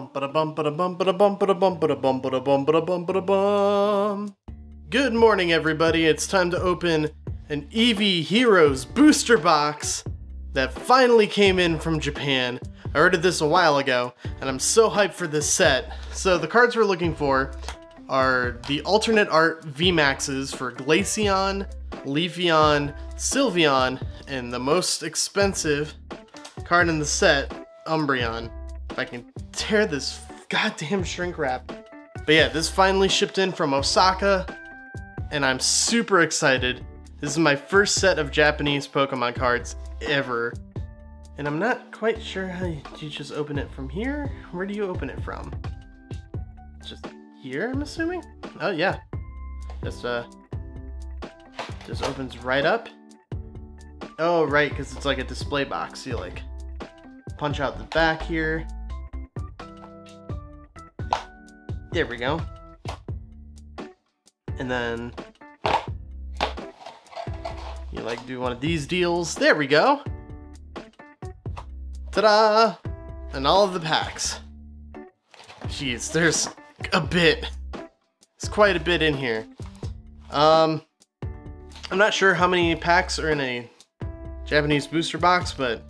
Good morning, everybody. It's time to open an Eevee Heroes booster box that finally came in from Japan. I ordered this a while ago, and I'm so hyped for this set. So the cards we're looking for are the alternate art VMAXs for Glaceon, Leafeon, Sylveon, and the most expensive card in the set, Umbreon. If I can tear this goddamn shrink wrap. But yeah, this finally shipped in from Osaka, and I'm super excited. This is my first set of Japanese Pokemon cards ever. And I'm not quite sure how you just open it from here. Where do you open it from? Just here, I'm assuming? Oh yeah. Just opens right up. Oh right, because it's like a display box. You like punch out the back here. There we go. And then you like do one of these deals. There we go. Ta-da! And all of the packs. Jeez, there's a bit. It's quite a bit in here. I'm not sure how many packs are in a Japanese booster box, but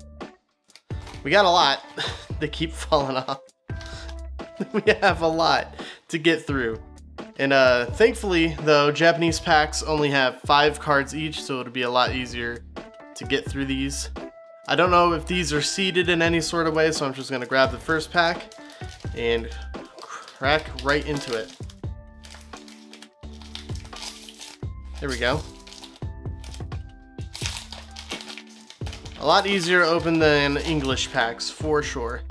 we got a lot. They keep falling off. We have a lot to get through. And thankfully, though, Japanese packs only have 5 cards each, so it'll be a lot easier to get through these. I don't know if these are seeded in any sort of way, so I'm just gonna grab the first pack and crack right into it. There we go. A lot easier to open than English packs, for sure.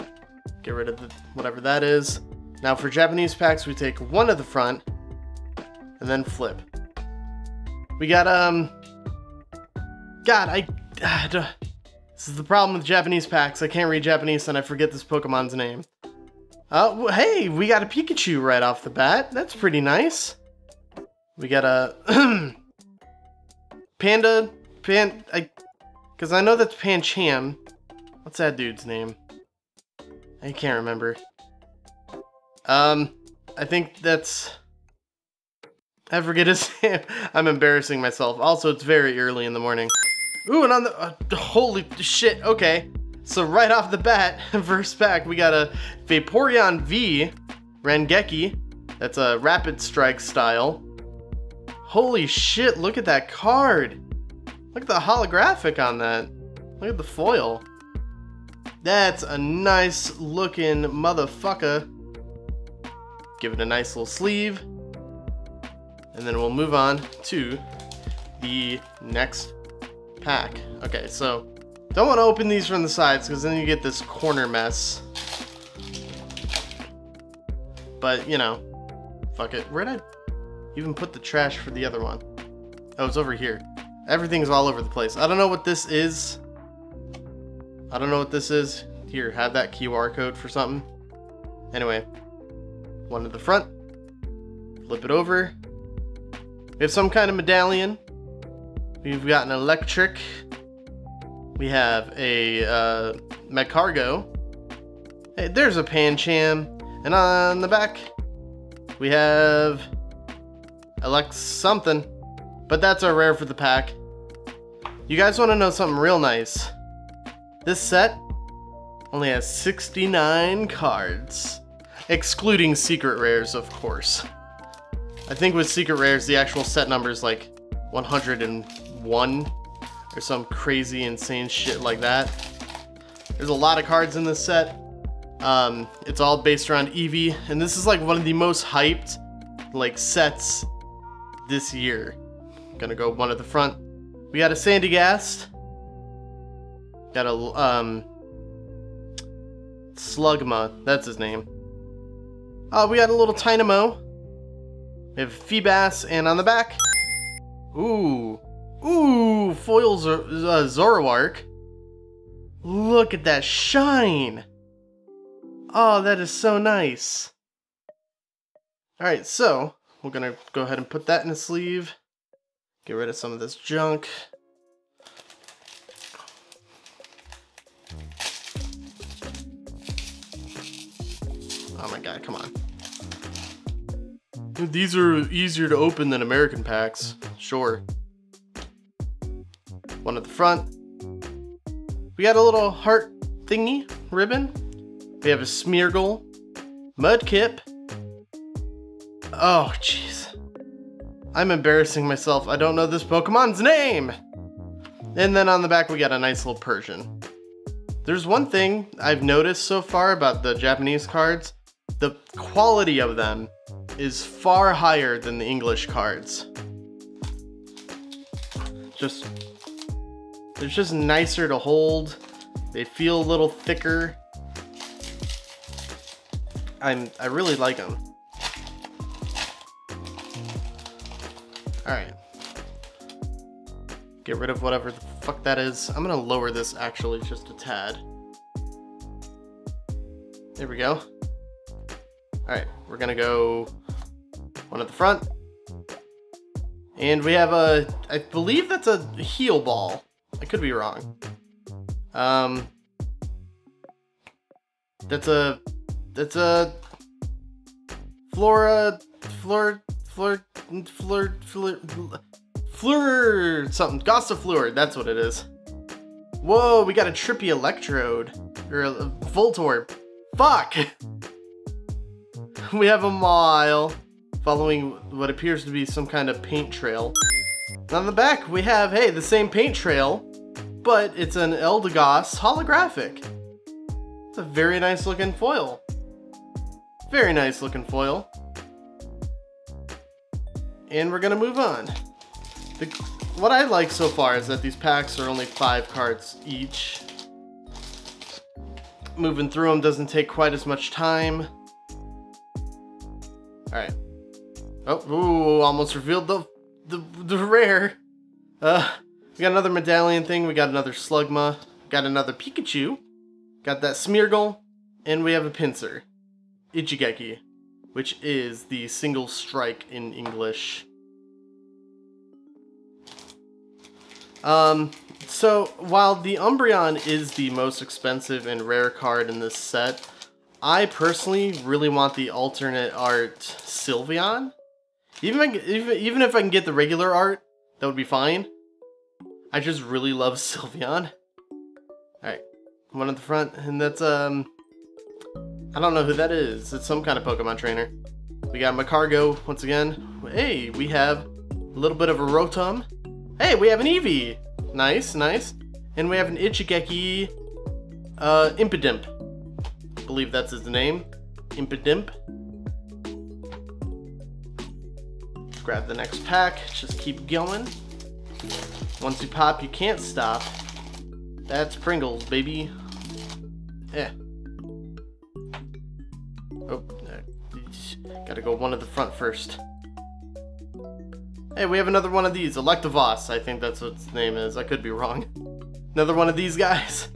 Get rid of the, whatever that is. Now for Japanese packs, we take one at the front and then flip. We got, God, I don't... This is the problem with Japanese packs. I can't read Japanese and I forget this Pokemon's name. Well, hey, we got a Pikachu right off the bat. That's pretty nice. We got a... Because I know that's Pancham. What's that dude's name? I can't remember. I think that's... I forget his name. I'm embarrassing myself. Also, it's very early in the morning. Ooh, and on the... holy shit, okay. So right off the bat, first pack, we got a Vaporeon V Rangeki. That's a Rapid Strike style. Holy shit, look at that card. Look at the holographic on that. Look at the foil. That's a nice looking motherfucker. Give it a nice little sleeve. And then we'll move on to the next pack. Okay, so don't want to open these from the sides because then you get this corner mess. But, you know, fuck it. Where'd I even put the trash for the other one? Oh, it's over here. Everything's all over the place. I don't know what this is. I don't know what this is. Here, have that QR code for something. Anyway, one to the front. Flip it over. We have some kind of medallion. We've got an electric. We have a Magcargo. Hey, there's a Pancham. And on the back, we have Alex something. But that's our rare for the pack. You guys want to know something real nice? This set only has 69 cards, excluding secret rares, of course. I think with secret rares, the actual set number is like 101 or some crazy insane shit like that. There's a lot of cards in this set. It's all based around Eevee, and this is like one of the most hyped like sets this year. Gonna go one at the front. We got a Sandygast. Got a Slugma, that's his name. We got a little Tynamo. We have Feebas, and on the back, ooh, foils Zoroark. Look at that shine. Oh, that is so nice. All right, so we're gonna go ahead and put that in a sleeve. Get rid of some of this junk. Oh my God, come on. These are easier to open than American packs, sure. One at the front. We got a little heart thingy, ribbon. We have a Smeargle, Mudkip. Oh, jeez. I'm embarrassing myself. I don't know this Pokemon's name. And then on the back, we got a nice little Persian. There's one thing I've noticed so far about the Japanese cards. The quality of them is far higher than the English cards. They're just nicer to hold. They feel a little thicker. I really like them. All right, get rid of whatever the fuck that is. I'm gonna lower this actually just a tad. There we go. All right, we're gonna go one at the front. And we have a, I believe that's a heel ball. I could be wrong. That's a Fleur something. Gossifleur, that's what it is. Whoa, we got a trippy Electrode. Or a Voltorb. Fuck! We have a Mile following what appears to be some kind of paint trail. And on the back we have, hey, the same paint trail, but it's an Eldegoss holographic. It's a very nice looking foil. Very nice looking foil. And we're gonna move on. What I like so far is that these packs are only 5 cards each. Moving through them doesn't take quite as much time. All right. Oh, ooh, almost revealed the rare. We got another medallion thing. We got another Slugma. Got another Pikachu. Got that Smeargle, and we have a Pinsir, Ichigeki, which is the single strike in English. So while the Umbreon is the most expensive and rare card in this set, I personally really want the alternate art Sylveon. Even if I can get the regular art, that would be fine. I just really love Sylveon. Alright, one at the front, and that's I don't know who that is. It's some kind of Pokemon trainer. We got Macargo once again. Hey, we have a little bit of a Rotom. Hey, we have an Eevee. Nice, nice. And we have an Ichigeki, Impidimp. I believe that's his name. Impidimp. Grab the next pack. Just keep going. Once you pop, you can't stop. That's Pringles, baby. Yeah. Oh, gotta go one at the front first. Hey, we have another one of these, Electivos, I think that's what its name is. I could be wrong. Another one of these guys.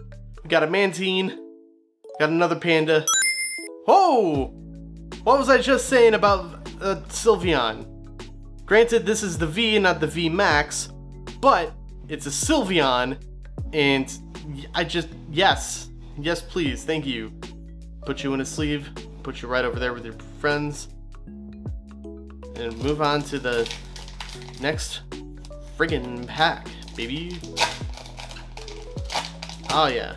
We got a Mantine. Got another Panda. Whoa! What was I just saying about Sylveon? Granted, this is the V, not the VMAX, but it's a Sylveon, and I just, yes. Yes, please, thank you. Put you in a sleeve. Put you right over there with your friends. And move on to the next friggin' pack, baby. Oh yeah,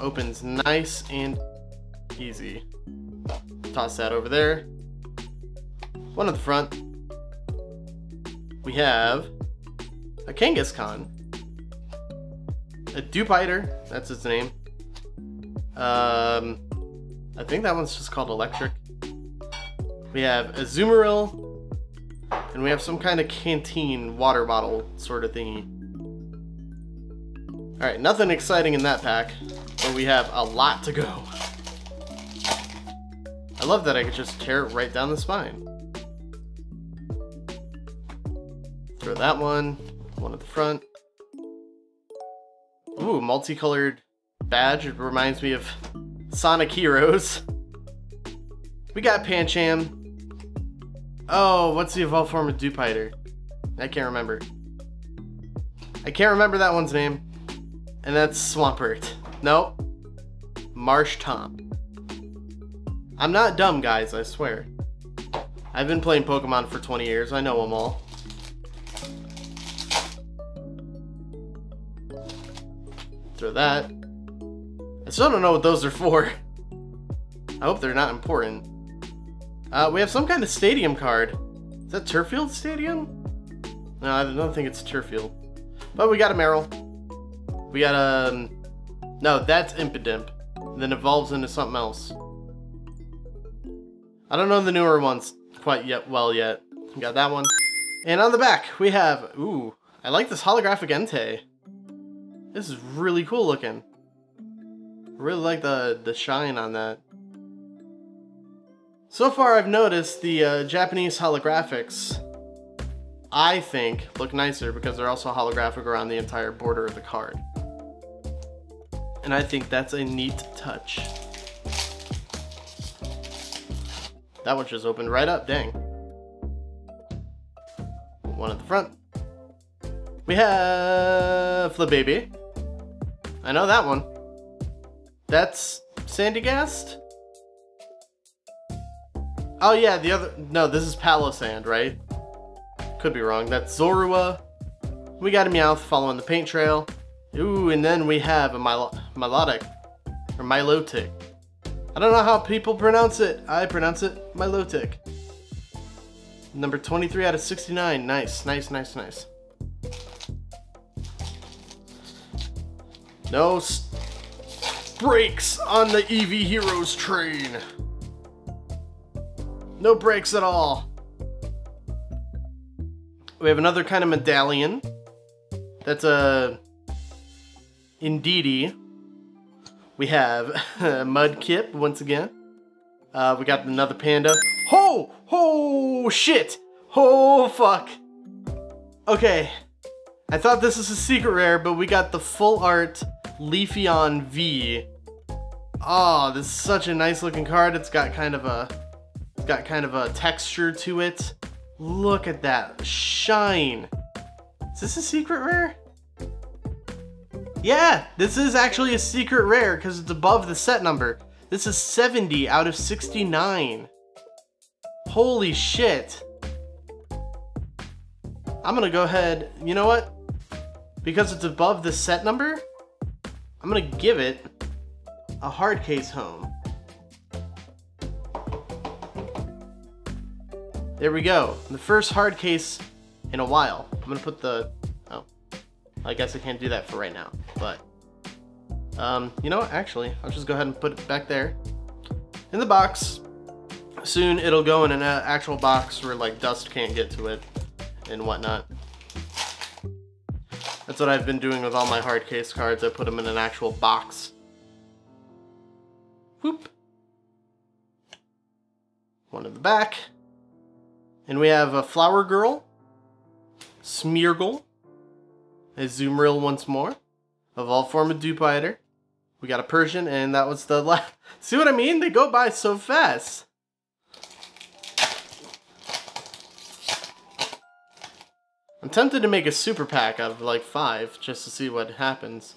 opens nice and easy. Toss that over there. One at the front. We have a Kangaskhan. A Dubwool, that's its name. I think that one's just called Electric. We have Azumarill, and we have some kind of canteen water bottle sort of thingy. All right, nothing exciting in that pack, but we have a lot to go. I love that I could just tear it right down the spine. Throw that one at the front. Ooh, multicolored badge. It reminds me of Sonic Heroes. We got Pancham. Oh, what's the evolved form of Dubwool? I can't remember. I can't remember that one's name. And that's Swampert. Nope. Marshadow. I'm not dumb, guys, I swear. I've been playing Pokemon for 20 years, I know them all. Throw that. I still don't know what those are for. I hope they're not important. We have some kind of stadium card. Is that Turffield Stadium? No, I don't think it's Turffield. But we got a Meryl. We got a... no, that's Impidimp. Then evolves into something else. I don't know the newer ones quite yet. We got that one. And on the back, we have... Ooh, I like this holographic Entei. This is really cool looking. I really like the shine on that. So far, I've noticed the Japanese holographics, I think, look nicer because they're also holographic around the entire border of the card. And I think that's a neat touch. That one just opened right up, dang. One at the front. We have Flabébé. I know that one. That's Sandygast? Oh yeah, the other, no, this is Palossand, right? Could be wrong, that's Zorua. We got a Meowth following the paint trail. Ooh, and then we have a Milotic, or Milotic. I don't know how people pronounce it. I pronounce it Milotic. Number 23 out of 69, nice, nice, nice, nice. No brakes on the Eevee Heroes train. No brakes at all. We have another kind of medallion. That's a Indeedee. We have Mudkip once again. We got another panda. Ho! Oh, shit! Oh, fuck. Okay. I thought this was a secret rare, but we got the full art Leafeon V. Oh, this is such a nice looking card. It's got kind of a... got kind of a texture to it. Look at that shine. Is this a secret rare? Yeah, this is actually a secret rare because it's above the set number. This is 70 out of 69. Holy shit. I'm gonna go ahead, you know what? Because it's above the set number, I'm gonna give it a hard case home. There we go. The first hard case in a while. I'm gonna put the, oh, I guess I can't do that for right now, but, you know what, actually, I'll just go ahead and put it back there in the box. Soon it'll go in an actual box where like dust can't get to it and whatnot. That's what I've been doing with all my hard case cards. I put them in an actual box. Whoop. One in the back. And we have a Flower Girl, Smeargle, Azumarill once more, Evolved Form of Dubwool. We got a Persian, and that was the last. See what I mean? They go by so fast. I'm tempted to make a super pack out of like 5 just to see what happens.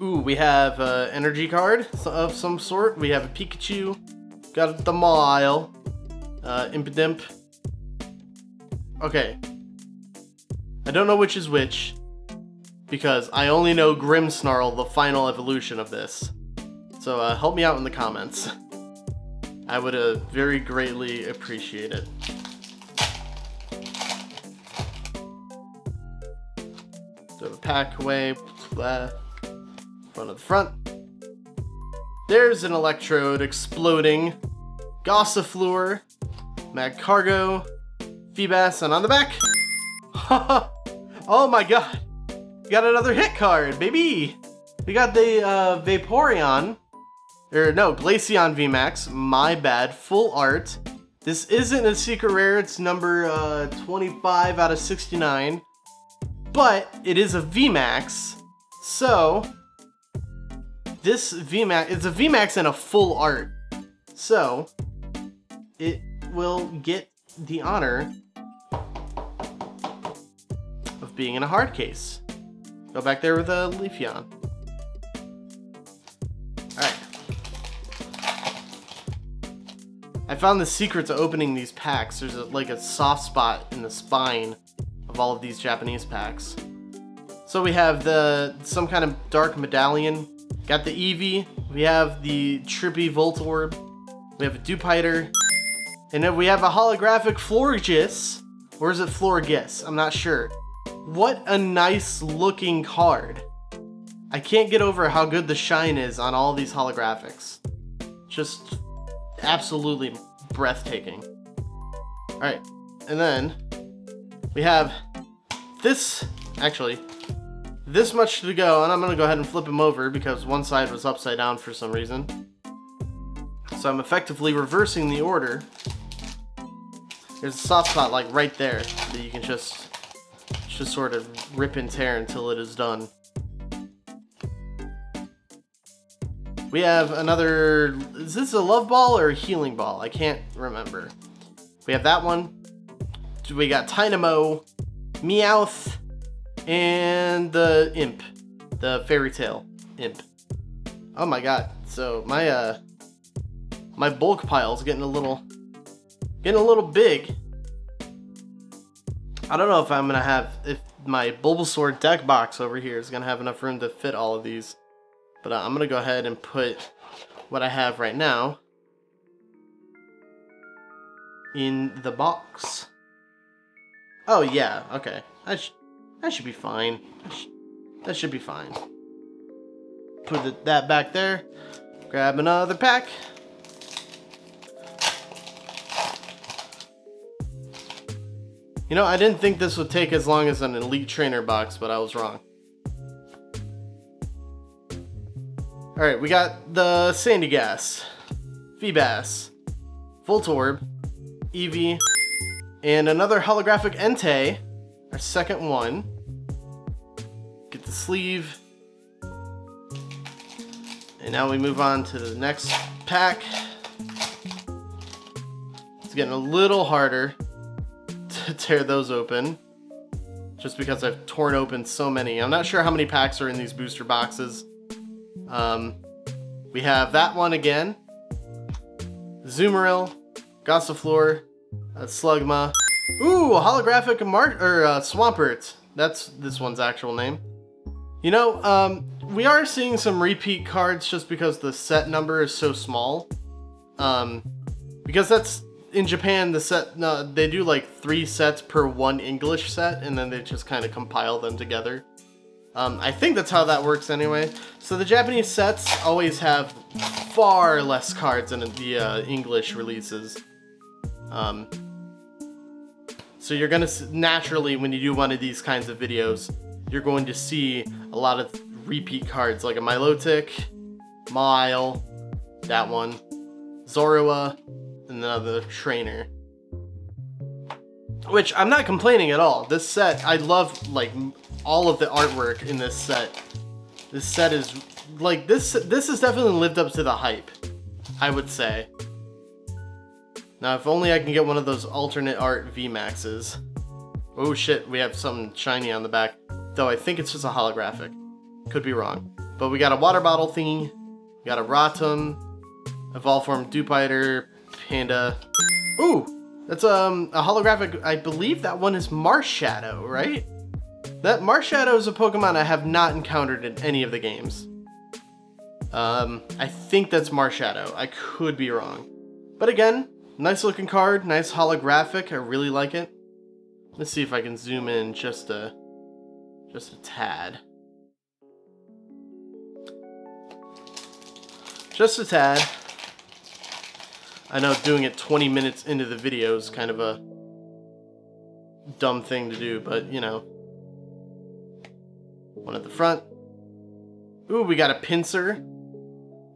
Ooh, we have an energy card of some sort. We have a Pikachu. Got the Mile, Impidimp. Okay. I don't know which is which, because I only know Grimmsnarl, the final evolution of this. So help me out in the comments. I would very greatly appreciate it. Throw the pack away, front of the front. There's an Electrode exploding, Gossifleur, Magcargo, Feebas, and on the back. Oh my god, we got another hit card, baby! We got the Vaporeon, or no, Glaceon VMAX, my bad, full art. This isn't a secret rare, it's number 25 out of 69, but it is a VMAX, so... This VMAX, it's a VMAX and a full art, so it will get the honor of being in a hard case. Go back there with a Leafeon. All right, I found the secret to opening these packs. There's like a soft spot in the spine of all of these Japanese packs. So we have some kind of dark medallion. Got the Eevee. We have the trippy Voltorb. We have a Dupiter. And then we have a holographic Florges. Or is it Florges? I'm not sure. What a nice looking card. I can't get over how good the shine is on all these holographics. Just absolutely breathtaking. All right, and then we have this, actually, this much to go, and I'm gonna go ahead and flip him over because one side was upside down for some reason. So I'm effectively reversing the order. There's a soft spot like right there that you can just sort of rip and tear until it is done. We have another, is this a love ball or a healing ball? I can't remember. We have that one. We got Tynamo, Meowth, and the Imp, the fairy tale Imp. Oh my God. So my, my bulk pile's getting a little big. I don't know if I'm gonna have, if my Bulbasaur deck box over here is gonna have enough room to fit all of these. But I'm gonna go ahead and put what I have right now in the box. Oh yeah, okay. That should be fine. That should be fine. Put that back there. Grab another pack. You know, I didn't think this would take as long as an Elite Trainer box, but I was wrong. All right, we got the Sandygast, Feebas, Voltorb, Eevee, and another holographic Entei, our second one. Get the sleeve. And now we move on to the next pack. It's getting a little harder to tear those open just because I've torn open so many. I'm not sure how many packs are in these booster boxes. We have that one again, Azumarill, Gossifleur, Slugma, ooh, a holographic Swampert, that's this one's actual name. You know, we are seeing some repeat cards just because the set number is so small, because that's, in Japan, the set, no, they do like 3 sets per 1 English set, and then they just kind of compile them together. I think that's how that works anyway. So the Japanese sets always have far less cards than the English releases. So you're gonna naturally, when you do one of these kinds of videos, you're going to see a lot of repeat cards like a Milotic, Mile, that one, Zorua, and another trainer. Which I'm not complaining at all. This set, I love like all of the artwork in this set. This set is like this has definitely lived up to the hype, I would say. Now, if only I can get one of those alternate art VMAXs. Oh shit, we have something shiny on the back. Though I think it's just a holographic. Could be wrong. But we got a water bottle thingy. We got a Rotom, Evolve Form Dubwool, Panda. Ooh! That's a holographic, I believe that one is Marshadow, right? That Marshadow is a Pokemon I have not encountered in any of the games. I think that's Marshadow, I could be wrong. But again, nice looking card, nice holographic, I really like it. Let's see if I can zoom in just a tad. Just a tad. I know doing it 20 minutes into the video is kind of a dumb thing to do, but you know. One at the front. Ooh, we got a pincer.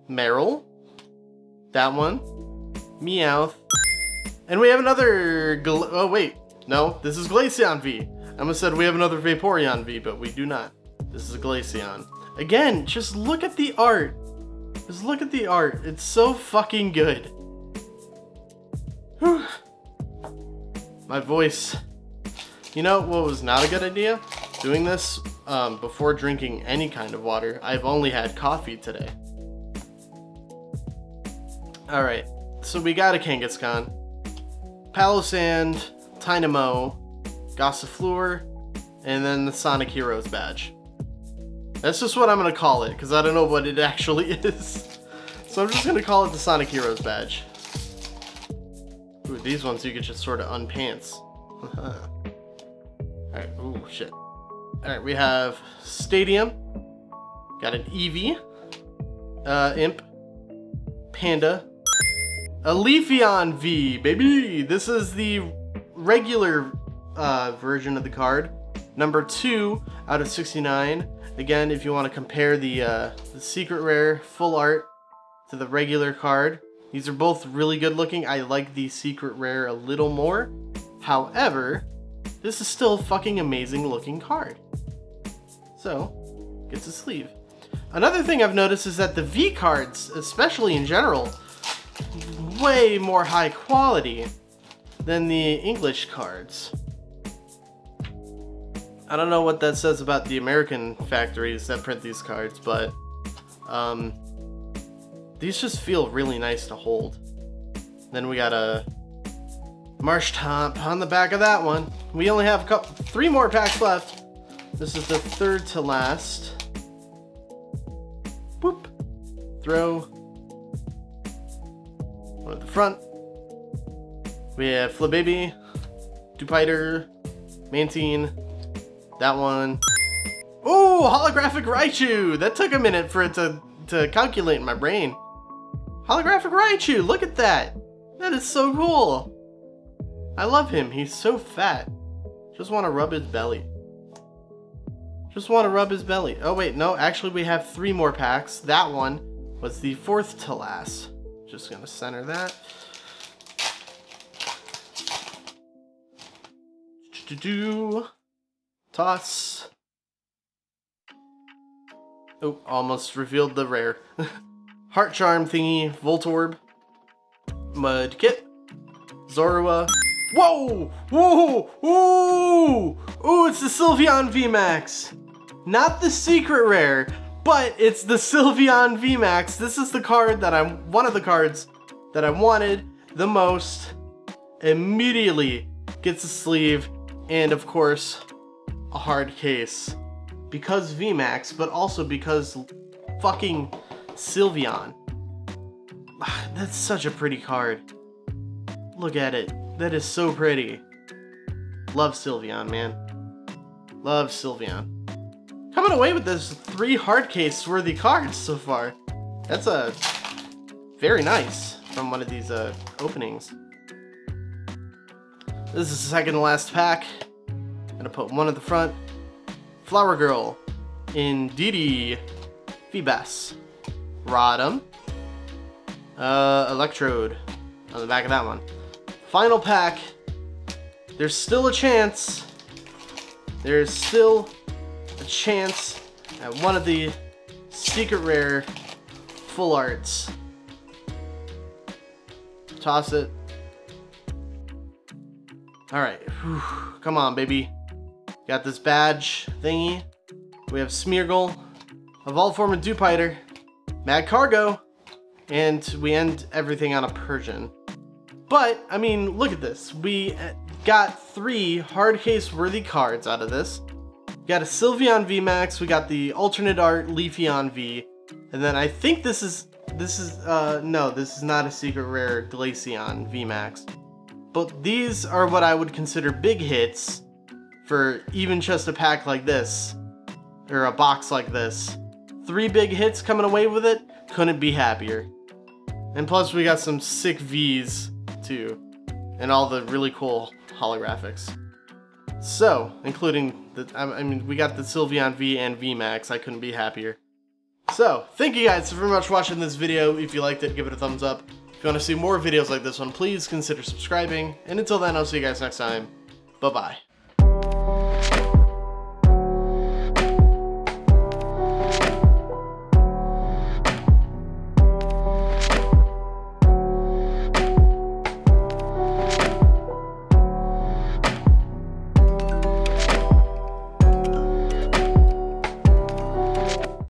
Meryl. That one. Meowth. And we have another, oh wait, no, this is Glaceon V. I almost said we have another Vaporeon V, but we do not. This is a Glaceon. Again, just look at the art. Just look at the art. It's so fucking good. Whew. My voice. You know what was not a good idea? Doing this before drinking any kind of water. I've only had coffee today. All right, So we got a Kangaskhan, Palossand, Tynamo, Gossifleur, and then the Sonic Heroes badge. That's just what I'm gonna call it, because I don't know what it actually is. So I'm just gonna call it the Sonic Heroes badge. Ooh, these ones you could just sort of unpants. Alright, ooh, shit. Alright, we have Stadium. Got an Eevee. Imp. Panda. A Leafeon V, baby! This is the regular version of the card. Number 2 out of 69. Again, if you want to compare the secret rare full art to the regular card, these are both really good looking. I like the secret rare a little more. However, this is still a fucking amazing looking card. So, gets a sleeve. Another thing I've noticed is that the V cards, especially in general, way more high quality than the English cards. I don't know what that says about the American factories that print these cards, but these just feel really nice to hold. Then we got a Marshadow on the back of that one. We only have a couple, 3 more packs left. This is the 3rd to last. Boop. Throw. One at the front. We have Flabébé, Dubwool, Mantine. That one. Oh, holographic Raichu! That took a minute for it to calculate in my brain. Holographic Raichu, look at that! That is so cool! I love him, he's so fat. Just want to rub his belly. Just want to rub his belly. Oh wait, no, actually we have 3 more packs. That one was the 4th to last. Just gonna center that. Do-do-do. Toss. Oh, almost revealed the rare. Heart charm thingy, Voltorb, Mudkip, Zorua. Whoa! Whoa! Ooh! Ooh, it's the Sylveon VMAX! Not the secret rare, but it's the Sylveon VMAX. This is the card that I'm, one of the cards that I wanted the most. Immediately gets a sleeve, and of course, a hard case because VMAX, but also because fucking Sylveon. That's such a pretty card. Look at it. That is so pretty. Love Sylveon, man. Love Sylveon. Coming away with those 3 hard case worthy cards so far. That's a very nice from one of these openings. This is the 2nd to last pack. Gonna put one at the front. Flower Girl, Indeedee, Feebas, Rotom, Electrode on the back of that one. Final pack. There's still a chance. There's still a chance at one of the secret rare full arts. Toss it. All right, whew. Come on, baby. Got this badge thingy. We have Smeargle, Evolform and Dewpider, Mad Cargo, and we end everything on a Persian. But, I mean, look at this. We got 3 hard case worthy cards out of this. We got a Sylveon VMAX, we got the alternate art Leafeon V, and then I think this is not a secret rare Glaceon VMAX. But these are what I would consider big hits for even just a pack like this, or a box like this. 3 big hits coming away with it, couldn't be happier. And plus we got some sick Vs too, and all the really cool holographics. So, including, we got the Sylveon V and VMAX, I couldn't be happier. So, thank you guys so very much for watching this video. If you liked it, give it a thumbs up. If you want to see more videos like this one, please consider subscribing. And until then, I'll see you guys next time. Bye-bye.